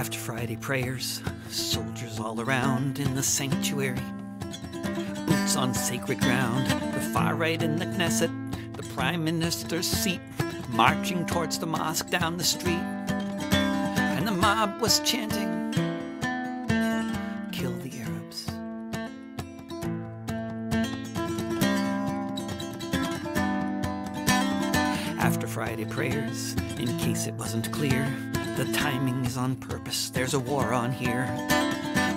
After Friday prayers, soldiers all around in the sanctuary. Boots on sacred ground, the far right in the Knesset, the Prime Minister's seat, marching towards the mosque down the street. And the mob was chanting, "Kill the Arabs." After Friday prayers, in case it wasn't clear, the timing is on purpose, there's a war on here.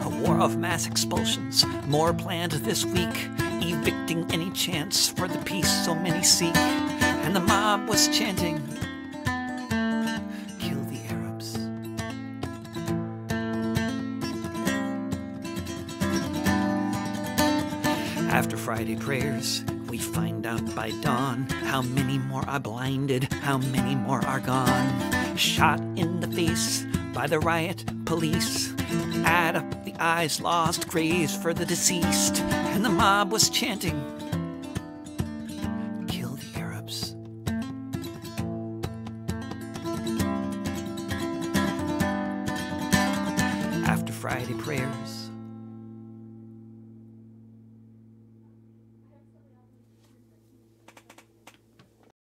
A war of mass expulsions, more planned this week, evicting any chance for the peace so many seek. And the mob was chanting, "Kill the Arabs." After Friday prayers, we find out by dawn how many more are blinded, how many more are gone. Shot in the face by the riot police. Add up the eyes lost, graves for the deceased. And the mob was chanting, "Kill the Arabs." After Friday prayers,